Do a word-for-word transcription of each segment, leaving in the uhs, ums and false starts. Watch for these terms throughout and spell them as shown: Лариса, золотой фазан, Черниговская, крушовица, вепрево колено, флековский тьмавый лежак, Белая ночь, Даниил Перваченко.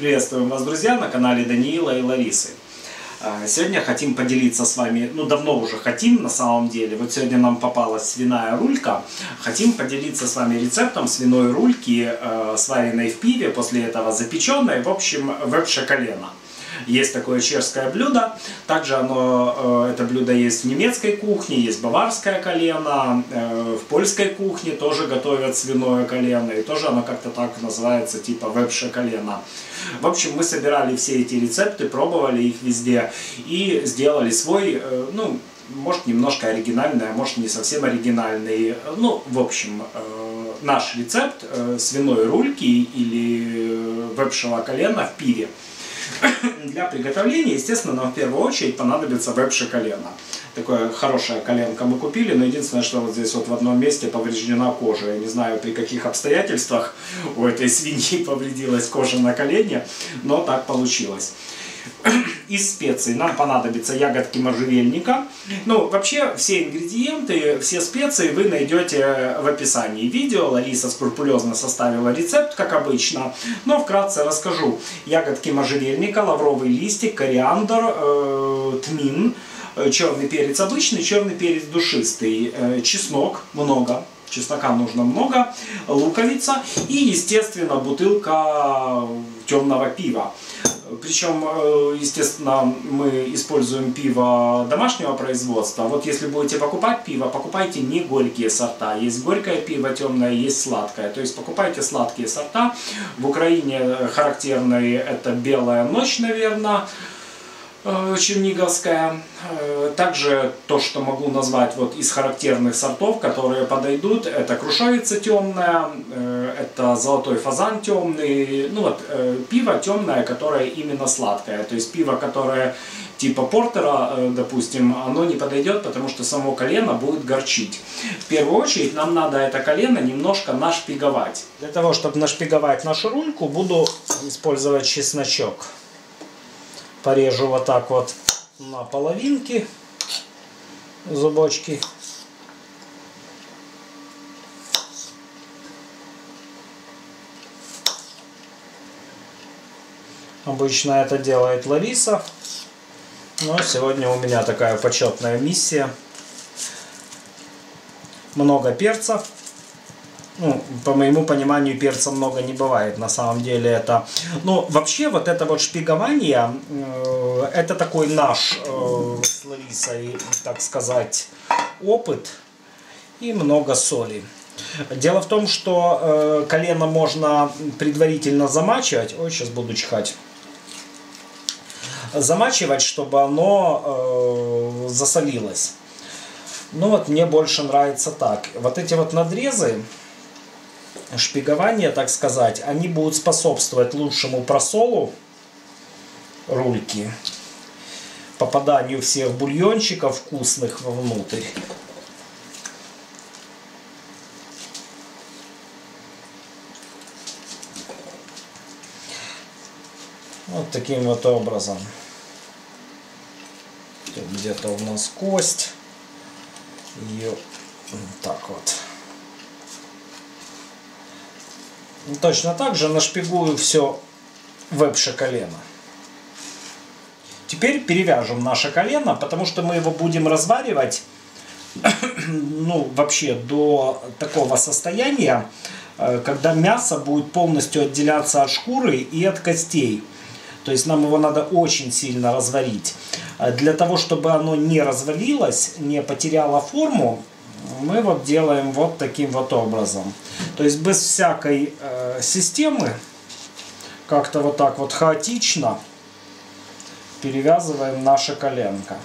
Приветствуем вас, друзья, на канале Даниила и Ларисы. Сегодня хотим поделиться с вами, ну давно уже хотим на самом деле, вот сегодня нам попалась свиная рулька. Хотим поделиться с вами рецептом свиной рульки, сваренной в пиве, после этого запеченной, в общем, вепře колено. Есть такое чешское блюдо, также оно, это блюдо есть в немецкой кухне, есть баварское колено, в польской кухне тоже готовят свиное колено, и тоже оно как-то так называется, типа вепře колено. В общем, мы собирали все эти рецепты, пробовали их везде и сделали свой, ну, может немножко оригинальный, а может не совсем оригинальный, ну, в общем, наш рецепт свиной рульки или вепřова колена в пиве. Для приготовления, естественно, нам в первую очередь понадобится вепře колено. Такое хорошее коленко мы купили, но единственное, что вот здесь вот в одном месте повреждена кожа. Я не знаю, при каких обстоятельствах у этой свиньи повредилась кожа на колене, но так получилось. Из специй нам понадобятся ягодки можжевельника. Ну, вообще, все ингредиенты, все специи вы найдете в описании видео. Лариса скрупулезно составила рецепт, как обычно. Но вкратце расскажу. Ягодки можжевельника, лавровый листик, кориандр, э, тмин, черный перец обычный, черный перец душистый, э, чеснок много. Чеснока нужно много, луковица и, естественно, бутылка темного пива. Причем, естественно, мы используем пиво домашнего производства. Вот если будете покупать пиво, покупайте не горькие сорта. Есть горькое пиво темное, есть сладкое. То есть покупайте сладкие сорта. В Украине характерные это «Белая ночь», наверное, черниговская. Также то, что могу назвать вот из характерных сортов, которые подойдут, это крушовица темная, это золотой фазан темный, ну вот пиво темное, которое именно сладкое, то есть пиво, которое типа портера, допустим, оно не подойдет, потому что само колено будет горчить. В первую очередь нам надо это колено немножко нашпиговать. Для того, чтобы нашпиговать нашу рульку, буду использовать чесночок. Порежу вот так вот на половинки, зубочки. Обычно это делает Лариса, но сегодня у меня такая почетная миссия. Много перца. Ну, по моему пониманию, перца много не бывает, на самом деле это... Ну, вообще, вот это вот шпигование, э, это такой наш, э, с Ларисой, так сказать, опыт и много соли. Дело в том, что э, колено можно предварительно замачивать. Ой, сейчас буду чихать. Замачивать, чтобы оно э, засолилось. Ну, вот мне больше нравится так. Вот эти вот надрезы... шпигование, так сказать, они будут способствовать лучшему просолу рульки, попаданию всех бульончиков вкусных вовнутрь. Вот таким вот образом. Тут где-то у нас кость. Ее вот так вот. Точно так же нашпигую все вепře колено. Теперь перевяжем наше колено, потому что мы его будем разваривать ну, вообще до такого состояния, когда мясо будет полностью отделяться от шкуры и от костей. То есть нам его надо очень сильно разварить. Для того, чтобы оно не развалилось, не потеряло форму, мы вот делаем вот таким вот образом. То есть без всякой э, системы, как-то вот так вот хаотично перевязываем наше коленко.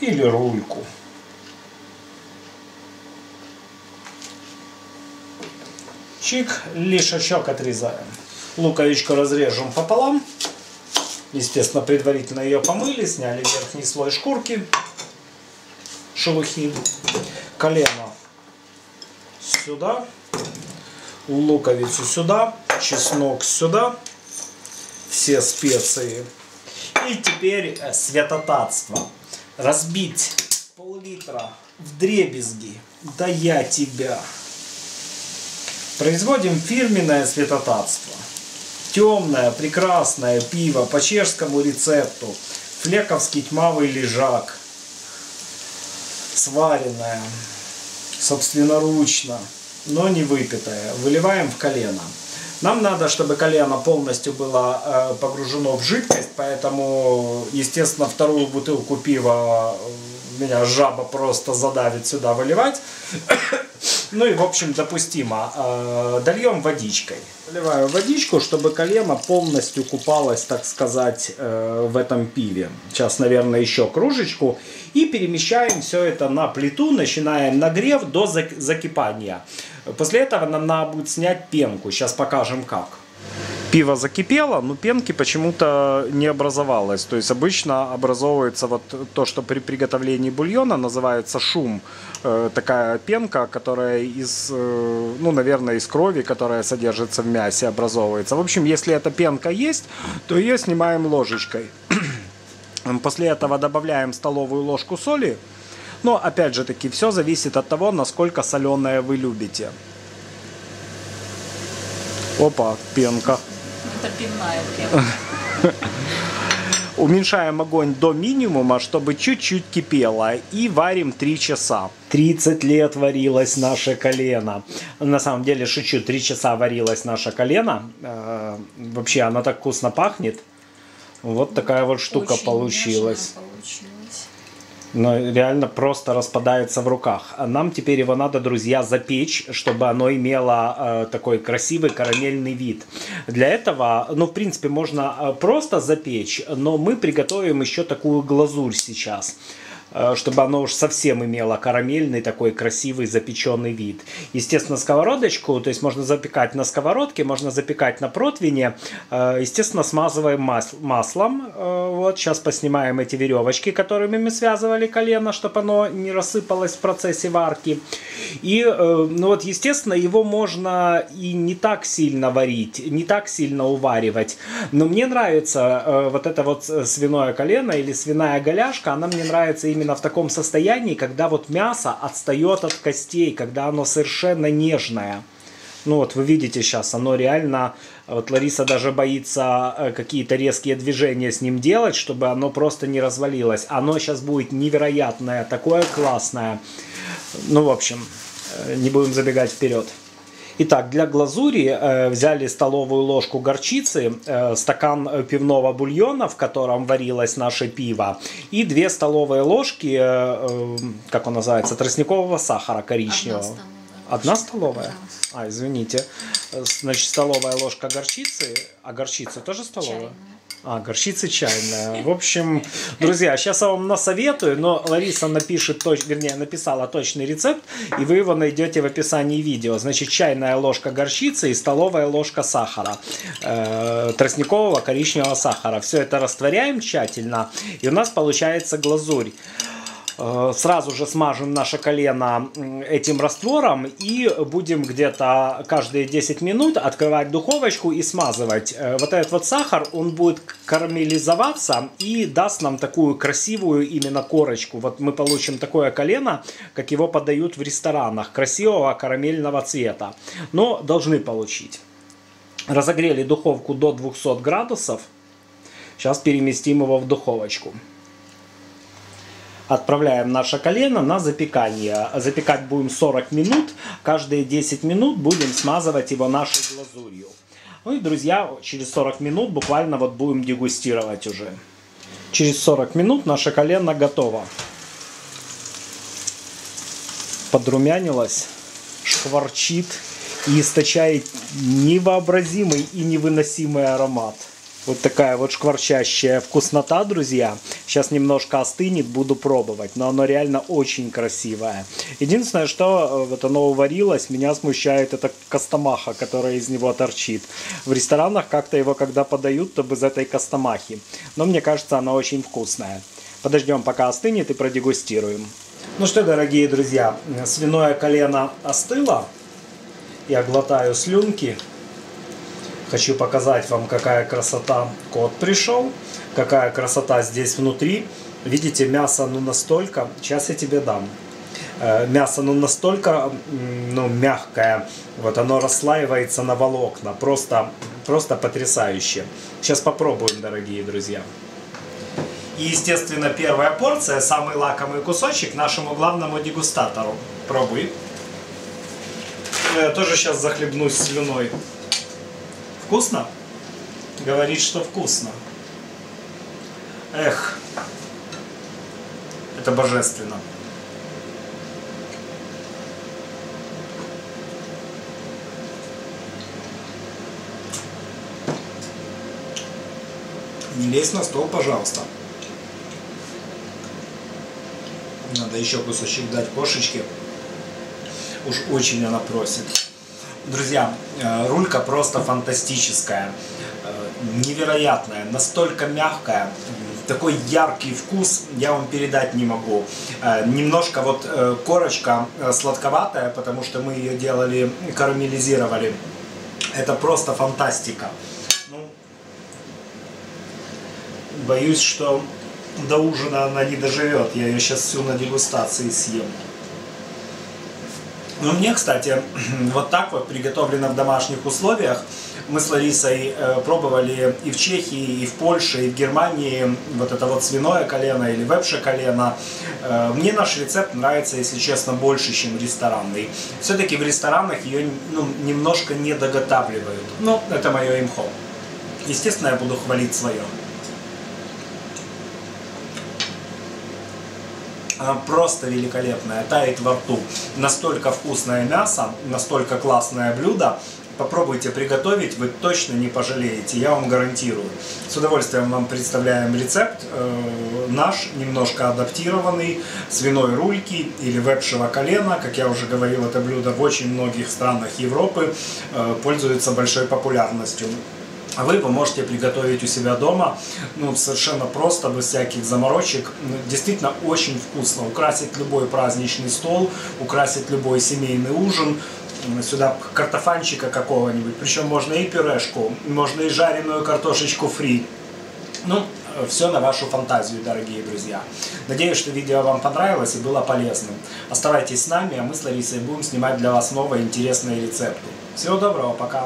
Или рульку. Чик, лишачок отрезаем. Луковичку разрежем пополам. Естественно, предварительно ее помыли, сняли верхний слой шкурки. Шелухи, колено сюда, луковицу сюда, чеснок сюда, все специи. И теперь святотатство. Разбить пол-литра вдребезги, да я тебя. Производим фирменное светотатство. Темное, прекрасное пиво по чешскому рецепту. Флековский тьмавый лежак. Сваренное, собственноручно, но не выпитое. Выливаем в колено. Нам надо, чтобы колено полностью было погружено в жидкость, поэтому, естественно, вторую бутылку пива меня жаба просто задавит сюда выливать. Ну и, в общем, допустимо. Дольем водичкой. Доливаю водичку, чтобы колено полностью купалось, так сказать, в этом пиве. Сейчас, наверное, еще кружечку. И перемещаем все это на плиту, начинаем нагрев до закипания. После этого нам надо будет снять пенку. Сейчас покажем как. Пиво закипело, но пенки почему-то не образовалось. То есть обычно образовывается вот то, что при приготовлении бульона называется шум. Э, такая пенка, которая из, э, ну, наверное, из крови, которая содержится в мясе, образовывается. В общем, если эта пенка есть, то ее снимаем ложечкой. После этого добавляем столовую ложку соли. Но, опять же таки, все зависит от того, насколько соленое вы любите. Опа, пенка. Это пивная пенка. Уменьшаем огонь до минимума, чтобы чуть-чуть кипело. И варим три часа. тридцать лет варилось наше колено. На самом деле, шучу, три часа варилось наше колено. Вообще, оно так вкусно пахнет. Вот такая вот штука получилась. Но реально просто распадается в руках. Нам теперь его надо, друзья, запечь, чтобы оно имело э, такой красивый карамельный вид. Для этого, ну, в принципе, можно просто запечь, но мы приготовим еще такую глазурь сейчас, э, чтобы оно уж совсем имело карамельный такой красивый запеченный вид. Естественно, сковородочку, то есть можно запекать на сковородке, можно запекать на противне. Э, естественно, смазываем мас- маслом. Э, вот, сейчас поснимаем эти веревочки, которыми мы связывали колено, чтобы оно не рассыпалось в процессе варки. И, ну вот, естественно, его можно и не так сильно варить, не так сильно уваривать. Но мне нравится вот это вот свиное колено или свиная голяшка, она мне нравится именно в таком состоянии, когда вот мясо отстает от костей, когда оно совершенно нежное. Ну вот, вы видите сейчас, оно реально... Вот Лариса даже боится какие-то резкие движения с ним делать, чтобы оно просто не развалилось. Оно сейчас будет невероятное, такое классное. Ну, в общем, не будем забегать вперед. Итак, для глазури э, взяли столовую ложку горчицы, э, стакан пивного бульона, в котором варилось наше пиво, и две столовые ложки, э, э, как он называется, тростникового сахара коричневого. Одна столовая? А, извините. Значит, столовая ложка горчицы. А горчица тоже столовая? Чайная. А, горчица чайная. В общем, друзья, сейчас я вам насоветую, но Лариса напишет, точ... вернее, написала точный рецепт, и вы его найдете в описании видео. Значит, чайная ложка горчицы и столовая ложка сахара. Э-э, тростникового коричневого сахара. Все это растворяем тщательно, и у нас получается глазурь. Сразу же смажем наше колено этим раствором и будем где-то каждые десять минут открывать духовочку и смазывать. Вот этот вот сахар, он будет карамелизоваться и даст нам такую красивую именно корочку. Вот мы получим такое колено, как его подают в ресторанах, красивого карамельного цвета. Но должны получить. Разогрели духовку до двухсот градусов. Сейчас переместим его в духовочку. Отправляем наше колено на запекание. Запекать будем сорок минут. Каждые десять минут будем смазывать его нашей глазурью. Ну и, друзья, через сорок минут буквально вот будем дегустировать уже. Через сорок минут наше колено готово. Подрумянилось, шкварчит и источает невообразимый и невыносимый аромат. Вот такая вот шкварчащая вкуснота, друзья. Сейчас немножко остынет, буду пробовать. Но оно реально очень красивое. Единственное, что вот оно уварилось, меня смущает эта костомаха, которая из него торчит. В ресторанах как-то его, когда подают, то без этой костомахи. Но мне кажется, она очень вкусная. Подождем, пока остынет, и продегустируем. Ну что, дорогие друзья, свиное колено остыло. Я глотаю слюнки. Хочу показать вам, какая красота кот пришел, какая красота здесь внутри. Видите, мясо ну настолько. Сейчас я тебе дам. мясо, ну, настолько, ну, мягкое, вот оно расслаивается на волокна, просто, просто потрясающе. Сейчас попробуем, дорогие друзья. И, естественно, первая порция, самый лакомый кусочек нашему главному дегустатору. Пробуй. Я тоже сейчас захлебнусь слюной. Вкусно? Говорит, что вкусно. Эх, это божественно. Не лезь на стол, пожалуйста. Надо еще кусочек дать кошечке. Уж очень она просит. Друзья, рулька просто фантастическая. Невероятная. Настолько мягкая. Такой яркий вкус я вам передать не могу. Немножко вот корочка сладковатая, потому что мы ее делали, карамелизировали. Это просто фантастика. Боюсь, что до ужина она не доживет. Я ее сейчас всю на дегустации съем. Ну, мне, кстати, вот так вот приготовлено в домашних условиях. Мы с Ларисой пробовали и в Чехии, и в Польше, и в Германии вот это вот свиное колено или вепше колено. Мне наш рецепт нравится, если честно, больше, чем ресторанный. Все-таки в ресторанах ее, ну, немножко не доготавливают. Но это мое имхо. Естественно, я буду хвалить свое. Она просто великолепная, тает во рту. Настолько вкусное мясо, настолько классное блюдо. Попробуйте приготовить, вы точно не пожалеете, я вам гарантирую. С удовольствием вам представляем рецепт э, наш, немножко адаптированный, свиной рульки или вепшего колена. Как я уже говорил, это блюдо в очень многих странах Европы э, пользуется большой популярностью. А вы его можете приготовить у себя дома, ну, совершенно просто, без всяких заморочек. Действительно очень вкусно. Украсит любой праздничный стол, украсит любой семейный ужин. Сюда картофанчика какого-нибудь. Причем можно и пюрешку, можно и жареную картошечку фри. Ну, все на вашу фантазию, дорогие друзья. Надеюсь, что видео вам понравилось и было полезным. Оставайтесь с нами, а мы с Ларисой будем снимать для вас новые интересные рецепты. Всего доброго, пока!